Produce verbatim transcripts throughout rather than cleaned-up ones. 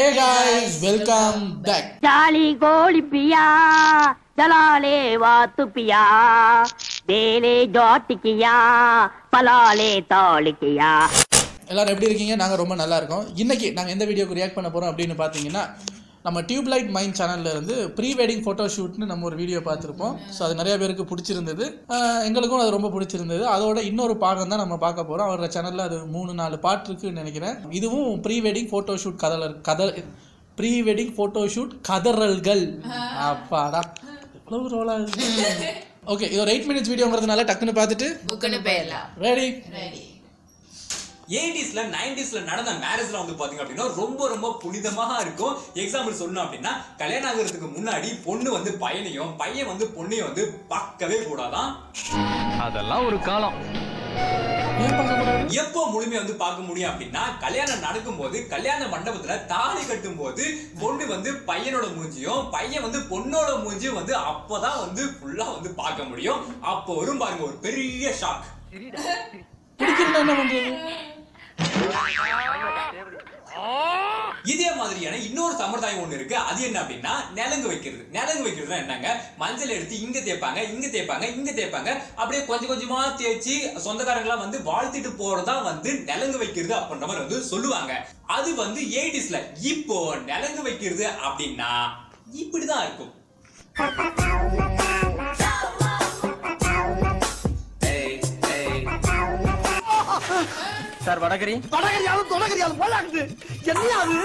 Hey guys, welcome back. Jali goli piya, dalale vaatu piya, dele joti kiya, palale toli kiya. எல்லாரும் எப்படி இருக்கீங்க? நாங்கள் ரொம்ப நல்லா இருக்கோம். இன்னைக்கு நாங்கள் எந்த வீடியோக்கு ரியாக்ட் பண்ண போகிறோம் அப்படின்னு பார்த்தீங்கன்னா, நம்ம டியூப்லைட் மைண்ட் சேனலில் இருந்து ப்ரீ வெட்டிங் ஃபோட்டோ ஷூட்னு நம்ம ஒரு வீடியோ பார்த்துருப்போம். ஸோ அது நிறைய பேருக்கு பிடிச்சிருந்தது, எங்களுக்கும் அது ரொம்ப பிடிச்சிருந்தது. அதோட இன்னொரு பாகம் தான் நம்ம பார்க்க போகிறோம். அவரோட சேனலில் அது மூணு நாலு பாட்டு இருக்குன்னு நினைக்கிறேன். இதுவும் ப்ரீ வெட்டிங் ஃபோட்டோ ஷூட் கதல கதல் ப்ரீ வெட்டிங் ஃபோட்டோ ஷூட் கதறல்கள். அப்பாடா எவ்வளவு ரோலாக இருக்கு. ஓகே, இது ஒரு எயிட் மினிட்ஸ் வீடியோங்கிறதுனால டக்குன்னு பார்த்துட்டு புக்குன்னு போயிடலாம். ரெடி ரெடி எயிட்டிஸ்ல நைன்டிஸ்ல நடந்த மேரேஜ்ல வந்து பாத்தீங்க அப்படின்னா ரொம்ப ரொம்ப புனிதமாக இருக்கும். எக்ஸாம்பிள் சொல்லணும் அப்படின்னா, கல்யாணம் ஆகிறதுக்கு முன்னாடி பொண்ணு வந்து பையனையும் பையன் வந்து பொண்ணையும் வந்து பார்க்கவே கூடாதான். அதெல்லாம் ஒரு காலம். எப்போ முழுமையா வந்து பார்க்க முடியும் அப்படின்னா, கல்யாணம் நடக்கும் போது கல்யாண மண்டபத்துல தாலி கட்டும் போது பொண்ணு வந்து பையனோட மூஞ்சியும் பையன் வந்து பொண்ணோட மூஞ்சியும் வந்து அப்பதான் வந்து ஃபுல்லா வந்து பார்க்க முடியும். அப்போ வரும் பாருங்க ஒரு பெரிய ஷாக். இதே மாதிரியான இன்னொரு சம்பிரதாயம் ஒண்ணு இருக்கு. அது என்ன அப்படின்னா, நிலங்கு வைக்கிறது. நிலங்கு வைக்கிறதுனா என்னங்க, மஞ்சள் எடுத்து இங்க தேய்ப்பாங்க இங்க தேய்ப்பாங்க இங்க தேய்ப்பாங்க, அப்படியே கொஞ்சம் கொஞ்சமா தேய்ச்சி சொந்தக்காரங்களா வந்து வாழ்த்திட்டு போறதா வந்து நிலங்கு வைக்கிறது அப்படின்ற மாதிரி வந்து சொல்லுவாங்க. அது வந்து எயிட்டிஸ்ல. இப்போ நிலங்கு வைக்கிறது அப்படின்னா இப்படிதான் இருக்கும். சார் வடகரி வடகரியாவது தொடகரியாவது போலாக்குது என்னையாது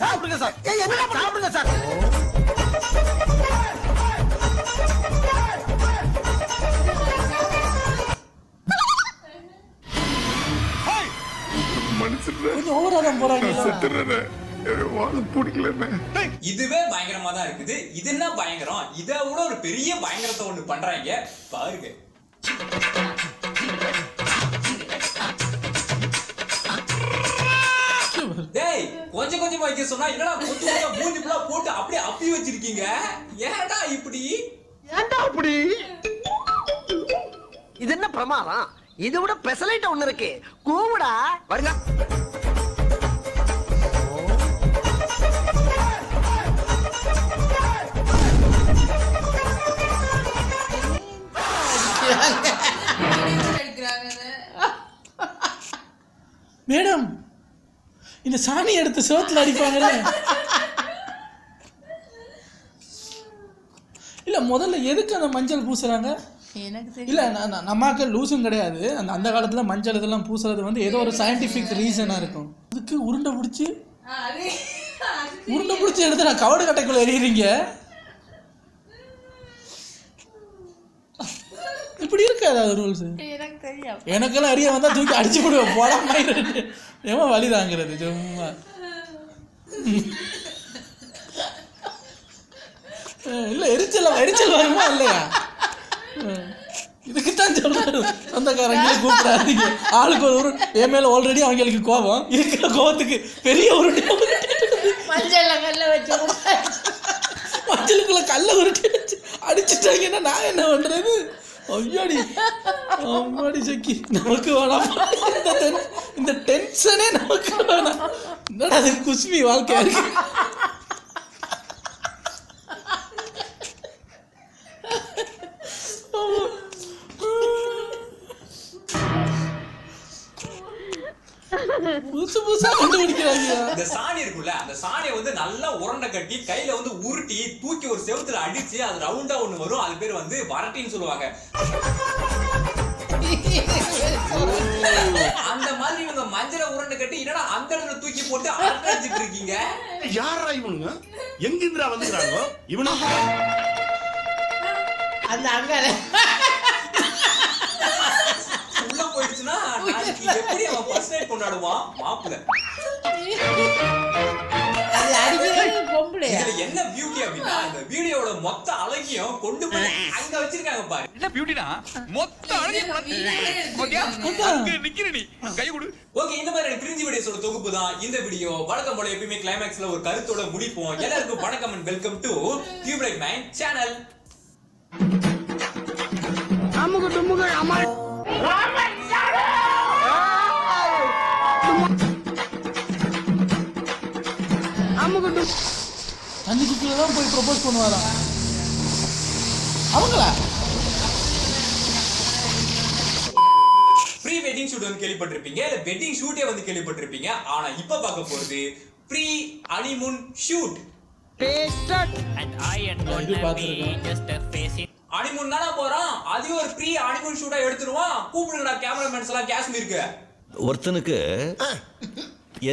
சாப்பிடுங்க சார். ஏய் என்ன சாப்பிடுங்க சார். மனுஷன் கொஞ்சம் ஓவராதான் போறாங்க. செத்துறேன். இதுவே பயங்கரமா தான் இருக்குது. இது என்ன பயங்கரம், இதை விட ஒரு பெரிய பயங்கரத்தை ஒண்ணு பண்றாங்க பாருங்க. டேய் கொஞ்சம் கொஞ்சமா வைக்க சொன்னா என்னடா கொஞ்சம் மூஞ்சி புள்ள போட்டு அப்படியே அப்பி வச்சிருக்கீங்க. ஏன்டா இப்படி ஏன்டா இப்படி? இது என்ன பிரமாதம், இதை விட பெசலைட் ஒண்ணு இருக்கு. கூவுடா வருங்க. மேடம் இந்த சாணி எடுத்து சோத்துல அடிப்பாங்கல்ல. இல்ல முதல்ல எதுக்கு அந்த மஞ்சள் பூசுறாங்க? இல்ல நமக்கு லூசும் கிடையாது. அந்த அந்த காலத்துல மஞ்சள் இதெல்லாம் பூசுறது வந்து ஏதோ ஒரு சயின்டிபிக் ரீசனா இருக்கும். இதுக்கு உருண்டை பிடிச்சி உருண்டை பிடிச்சி எடுத்து நான் கவடு கட்டைக்குள்ள எறிகிறீங்க. இப்படி இருக்காது அது ரூல்ஸ். எனக்கெல்லாம் அரிய வந்தா தூக்கி அடிச்சு போடுவேன். போட மாதிரி ஏமா வலிதாங்கிறது சும்மா இல்ல. எரிச்சல் எரிச்சல் வருமா இல்லையா? இதுக்குத்தான் சொல்றாரு சொந்தக்காரங்களே கூப்பிடாதீங்க. ஆளுக்கு ஒரு உரு என் மேல ஆல்ரெடி அவங்களுக்கு கோபம் இருக்கிற கோபத்துக்கு பெரிய உருட்டு மஞ்சளுக்குள்ள கல்ல உருட்டி அடிச்சுட்டாங்கன்னா நான் என்ன பண்றது? ஐயாடி அம்மாடி சக்கி நமக்கு வேணாம். இந்த டென்ஷனே நமக்கு வேணாம். என்னடா அது குஸ்மி வாழ்க்கையா இருக்கு. புதுசு புதுசா கண்டுபிடிக்கிறாங்க. இந்த சாணி இருக்குல்ல, அந்த சாணியை வந்து நல்லா உரண்டை கட்டி கையில வந்து உருட்டி தூக்கி ஒரு செவுத்துல அடிச்சு அது ரவுண்டா ஒண்ணு வரும். அது பேர் வந்து வரட்டின்னு சொல்லுவாங்க. அந்த மாதிரி இவங்க மஞ்சளை உருண்டை கட்டி என்னடா அந்த இடத்துல தூக்கி போட்டு அடிச்சிட்டு இருக்கீங்க. யாரா இவனுங்க? எங்க இந்திரா வந்துக்கிறாங்க இவனா? அந்த அங்க தொகுப்பு தான் இந்த வீடியோ. வழக்கம் போல எப்பயுமே கிளைமேக்ஸ்ல ஒரு கருத்தோட முடிப்போம். எல்லாருக்கும் வணக்கம் and welcome to tubelight mind channel. அம்முக டும்முக அம்மா. அவங்க அஞ்சு குக்கில தான் போய் ப்ரொபோஸ் பண்ணுவாராம். அவங்களா ப்ரீ வெட்டிங் ஷூட் வந்து கேள்விப்பட்டிருப்பீங்க, இல்ல வெட்டிங் ஷூட்டே வந்து கேள்விப்பட்டிருப்பீங்க. ஆனா இப்ப பார்க்க போறது pre honeymoon shoot. And I and one man just face it. Honeymoon தான போறோம், அது ஒரு ப்ரீ ஹனிமூன் ஷூட்டா எடுத்துருவோம். கூப்பிடுங்கடா கேமராமேன்ஸ் எல்லாம் காஷ்மீருக்கு. ஒருத்தனுக்கு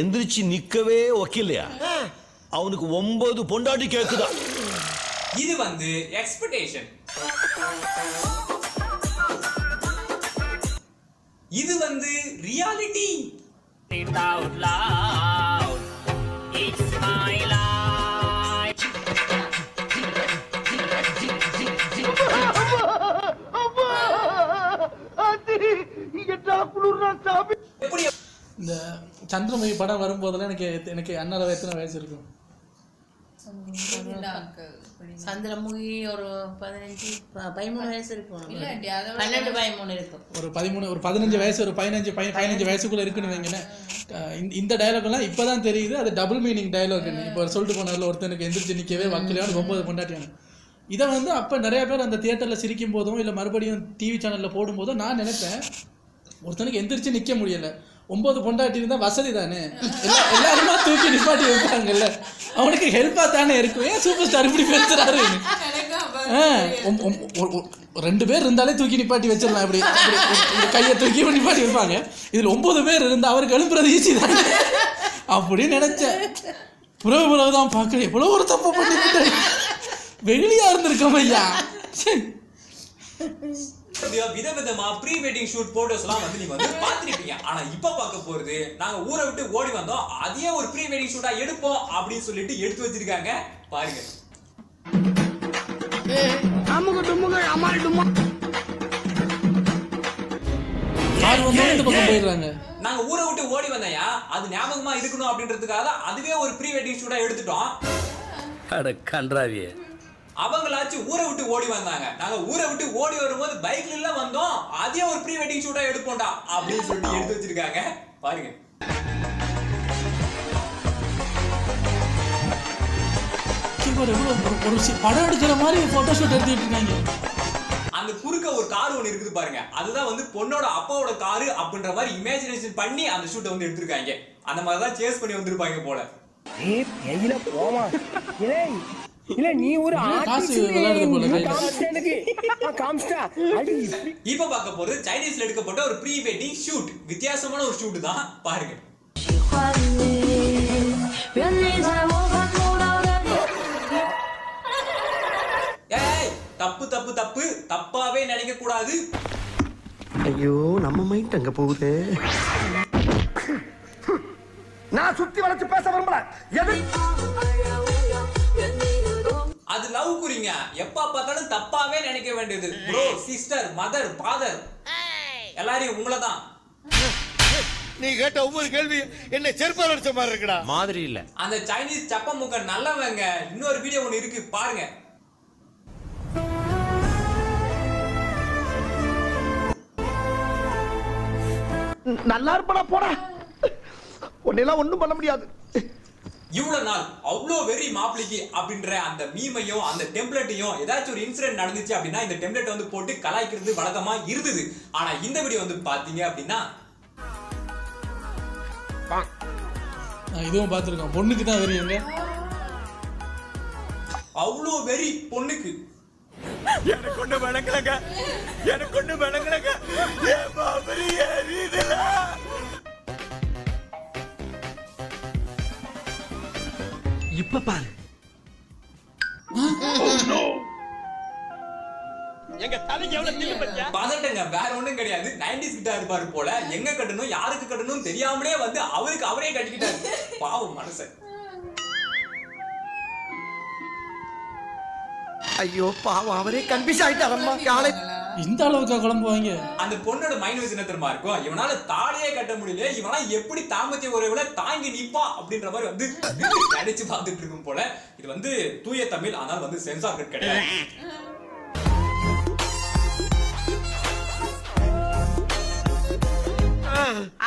எந்திரிச்சு நிக்கவே ஒக்கில்லையா, அவனுக்கு ஒன்பது பொண்டாட்டி கேக்குதா. இது வந்து எக்ஸ்பெக்டேஷன், இது வந்து ரியாலிட்டி. இந்த சந்திரமயி படம் வரும்போதெல்லாம் எனக்கு எனக்கு அண்ணால எத்தனை வயசு இருக்கும்? சந்திரமுகி ஒரு பதினஞ்சு பதிமூணு வயசு இருக்கும், பன்னெண்டு பதிமூணு இருக்கும், ஒரு பதிமூணு ஒரு பதினஞ்சு வயசு, ஒரு பதினஞ்சு பதினஞ்சு வயசுக்குள்ள இருக்குன்னு வைங்களேன். இந்த டைலாக் எல்லாம் இப்பதான் தெரியுது, அது டபுள் மீனிங் டைலாக். இப்போ சொல்லிட்டு போனால ஒருத்தனுக்கு எந்திரிச்சு நிக்கவே வக்கலையானு ஒன்பது கொண்டாட்டியான. இதை வந்து அப்போ நிறைய பேர் அந்த தியேட்டரில் சிரிக்கும் போதும் இல்லை மறுபடியும் டிவி சேனலில் போடும்போதும் நான் நினைப்பேன், ஒருத்தனுக்கு எந்திரிச்சு நிற்க முடியலை, ஒம்பது பொண்டாட்டி இருந்தால் வசதி தானே, எல்லா எல்லாருமா தூக்கி நிப்பாட்டி வைப்பாங்கல்ல, அவனுக்கு ஹெல்ப்பாக தானே இருக்கும், ஏன் சூப்பர் ஸ்டார் இப்படி பேசுகிறாரு? ஆ, ரெண்டு பேர் இருந்தாலே தூக்கி நிப்பாட்டி வச்சிடலாம், இப்படி கையை தூக்கி நிப்பாட்டி வைப்பாங்க. இதில் ஒம்பது பேர் இருந்தால் அவருக்கு எழுப்புறது ஈஸி தானே அப்படின்னு நினச்சேன். புறவு புறவுதான் பார்க்குறேன், எவ்வளோ ஒரு தப்பை பண்ணிக்கிட்டு வெளியா இருந்திருக்கோம் ஐயா. விதவிதமா ப்ரீ வெட்டிங் ஷூட் போட்டோஸ் எல்லாம் வந்து நீங்க வந்து பாத்துருப்பீங்க. ஆனா இப்ப பாக்க போறது நாங்க ஊரை விட்டு ஓடி வந்தோம், அதே ஒரு ப்ரீ வெட்டிங் ஷூட்டா எடுப்போம் அப்படின்னு சொல்லிட்டு எடுத்து வச்சிருக்காங்க பாருங்க. நாங்க ஊரை விட்டு ஓடி வந்தோம்யா, அது ஞாபகமா இருக்கணும் அப்படின்றதுக்காக அதுவே ஒரு ப்ரீ வெட்டிங் ஷூட்டா எடுத்துட்டோம். அட கன்றாவியே, அவங்களாச்சும் ஊரை விட்டு ஓடி வந்தாங்க, நாங்க ஊரை விட்டு ஓடி வரும்போது பைக்ல எல்லாம் வந்தோம், அதே ஒரு ப்ரீ வெட்டிங் ஷூட்டா எடுப்போம்டா அப்படின்னு சொல்லிட்டு எடுத்து வச்சிருக்காங்க பாருங்க. படம் எடுக்கிற மாதிரி போட்டோ ஷூட் எடுத்துட்டு இருக்காங்க. அந்த குறுக்க ஒரு கார் ஒன்று இருக்குது பாருங்க, அதுதான் வந்து பொண்ணோட அப்பாவோட காரு அப்படின்ற மாதிரி இமேஜினேஷன் பண்ணி அந்த ஷூட்டை வந்து எடுத்திருக்காங்க. அந்த மாதிரிதான் சேஸ் பண்ணி வந்திருப்பாங்க போல. இப்ப பாக்க போறது சைனீஸ்ல எடுக்கப்பட்ட ஒரு ப்ரீ வெட்டிங் ஷூட், வித்தியாசமான ஒரு ஷூட் தான் பாருங்க. ஏய், தப்பு தப்பு தப்பு தப்பாவே நினைக்க கூடாது. ஐயோ, நம்ம மைண்ட் அங்க போகுது. நான் சுத்தி வளைச்சு பேச விரும்பல. அது லவ் குறிங்க, எப்ப பார்த்தாலும் தப்பாவே நினைக்க வேண்டியது. ப்ரோ, சிஸ்டர், மதர், ஃாதர் எல்லாரும் உங்கள தான். நீ கேட்ட ஒவ்வொரு கேள்வி என்ன செருப்பால அடிச்ச மாதிரி இருக்குடா. மாதிரி இல்ல, அந்த சைனீஸ் சப்பமுக நல்லவங்க. இன்னொரு வீடியோ ஒன்னு இருக்கு பாருங்க. நல்லா இருப்படா போடா, ஒன்னெல்லாம் ஒண்ணும் பண்ண முடியாது. இவ்வளவு நாள் அவ்வளோ வெரி மாப்பிளிக்கு அப்படின்ற அந்த மீமையும் அந்த டெம்ப்ளேட்டையும் ஏதாச்சும் ஒரு இன்சிடென்ட் நடந்துச்சு அப்படின்னா இந்த டெம்ப்ளேட் வந்து போட்டு கலாய்க்கிறது வழக்கமா இருந்தது. ஆனா இந்த வீடியோ வந்து பாத்தீங்க அப்படின்னா, இதுவும் பார்த்துருக்கோம், பொண்ணுக்கு தான் வெறியுங்க, அவ்வளோ வெறி பொண்ணுக்கு. எனக்கு ஒண்ணு வணங்கலங்க, எனக்கு ஒண்ணு வணங்கலங்க. இப்ப பாரு, எங்க தலைக்கு எவ்வளவு தில்லு பத்தியா பாதட்டங்க. வேற ஒண்ணும் கிடையாது, நைன்டிஸ் கிட்ட இருப்பாரு போல. எங்க கட்டணும் யாருக்கு கட்டணும் தெரியாமலே வந்து அவருக்கு அவரே கட்டிக்கிட்டாரு, பாவம் மனுஷன். ஐயோ பாவம், அவரே கன்ஃபியூஸ் ஆயிட்டாரம்மா. காலை இந்த அளவுக்கு குழம்புவாங்க. அந்த பொண்ணோட மைனஸ் என்ன தெரியுமா இருக்கும், இவனால தாலியே கட்ட முடியல, இவனா எப்படி தாம்பத்திய உறவுல தாங்கி நிப்பா அப்படின்ற மாதிரி வந்து நினைச்சு பார்த்துட்டு இருக்கும் போல. இது வந்து தூய தமிழ், ஆனால் வந்து சென்சார் கட் கிடையாது.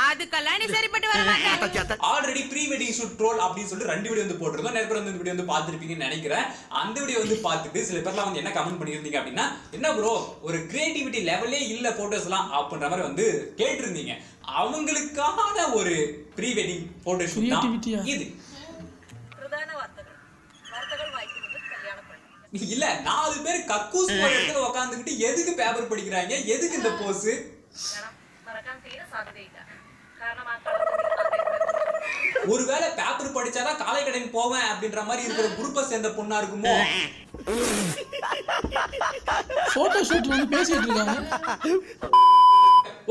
அதுக்கெல்லாம் நீ சரிப்பட்டு வர மாட்டே. Already pre wedding shoot troll அப்படி சொல்லிட்டு ரெண்டு வீடியோ வந்து போட்டுறோம். நேத்து வந்து இந்த வீடியோ வந்து பாத்துட்டீங்கன்னு நினைக்கிறேன். அந்த வீடியோ வந்து பார்த்துட்டு சில பேர்லாம் வந்து என்ன கமெண்ட் பண்ணிருந்தீங்க அப்படின்னா, என்ன ப்ரோ ஒரு கிரியேட்டிவிட்டி லெவலே இல்ல போட்டோஸ்லாம் அப்படின்ற மாதிரி வந்து கேட்டிருந்தீங்க. அவங்களுக்கான ஒரு ப்ரீ வெட்டிங் போட்டோ ஷூட் தான் இது. இல்ல நாலு பேர் கக்கூஸ் போற இடத்துல உட்கார்ந்துகிட்டு எதுக்கு பேப்பர் படிக்கிறாங்க, எதுக்கு இந்த போஸ்? ஒருவேளை பேப்பர் படிச்சாதான் காலை கடைக்கு போவேன் அப்படின்ற மாதிரி இருக்கிற குரூப்பை சேர்ந்த பொண்ணா இருக்குமோ? போட்டோ ஷூட்ல வந்து பேசிட்டு இருக்காங்க.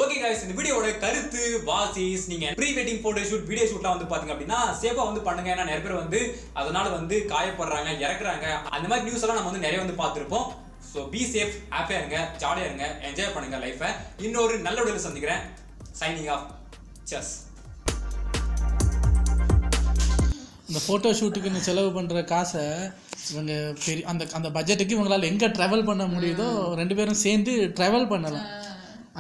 ஓகே गाइस, இந்த வீடியோட கருத்து வாசிஸ் நீங்க pre wedding photo shoot video ஷூட்லாம் வந்து பாத்தீங்க அப்படினா சேஃபா வந்து பண்ணுங்க. ஏன்னா நிறைய பேர் வந்து அதனால வந்து காயப்படுறாங்க, இறக்குறாங்க. அந்த மாதிரி நியூஸ் எல்லாம் நம்ம வந்து நிறைய வந்து பார்த்திருப்போம். சோ பீ சேஃப், ஹேப்பியா இருங்க, ஜாலியா இருங்க, என்ஜாய் பண்ணுங்க லைஃபை. இன்னொரு நல்ல வீடியோல சந்திக்கிறேன். Signing off. சஸ். இந்த போட்டோ ஷூட்டுக்கு நீ செலவு பண்ற காசை இவங்க பெரிய அந்த அந்த பட்ஜெட்டுக்கு இவங்களால எங்க டிராவல் பண்ண முடியுதோ ரெண்டு பேரும் சேர்ந்து டிராவல் பண்ணலாம்.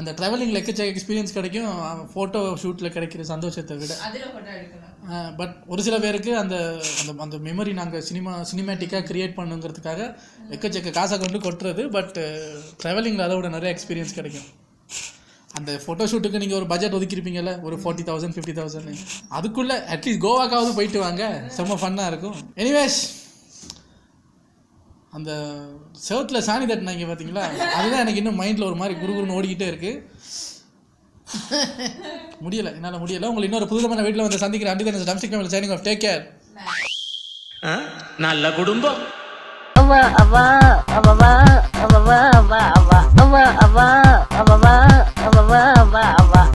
அந்த ட்ராவலிங்கில் எக்கச்சக்க எக்ஸ்பீரியன்ஸ் கிடைக்கும். ஃபோட்டோ ஷூட்டில் கிடைக்கிற சந்தோஷத்தை விட பட் ஒரு சில பேருக்கு அந்த அந்த அந்த மெமரி நாங்கள் சினிமா சினிமேட்டிக்காக க்ரியேட் பண்ணுங்கிறதுக்காக எக்கச்சக்க காசை கொண்டு கொட்டுறது. பட் ட்ராவலிங்கில் அதை விட நிறைய எக்ஸ்பீரியன்ஸ் கிடைக்கும். அந்த ஃபோட்டோ ஷூட்டுக்கு நீங்கள் ஒரு பட்ஜெட் ஒதுக்கியிருப்பீங்கல்ல, ஒரு ஃபார்ட்டி தௌசண்ட் ஃபிஃப்டி தௌசண்ட் அதுக்குள்ளே அட்லீஸ்ட் கோவாக்காவது போயிட்டு வாங்க, செம்ம ஃபன்னாக இருக்கும். எனிவேஸ், அந்த செவத்தில் சாணி தட்டினாங்க பார்த்தீங்களா, அதுதான் எனக்கு இன்னும் மைண்டில் ஒரு மாதிரி குருகுருன்னு ஓடிக்கிட்டே இருக்குது. முடியலை, என்னால் முடியலை. உங்களை இன்னொரு புதுவிதமான வீட்டில் வந்து சந்திக்கிறேன். அண்டிதான் domestic family signing off. Take care. நல்ல குடும்பம். அவா அவா அவா அவா அவா அவா அவா அவா அவா அவா அவா அவா.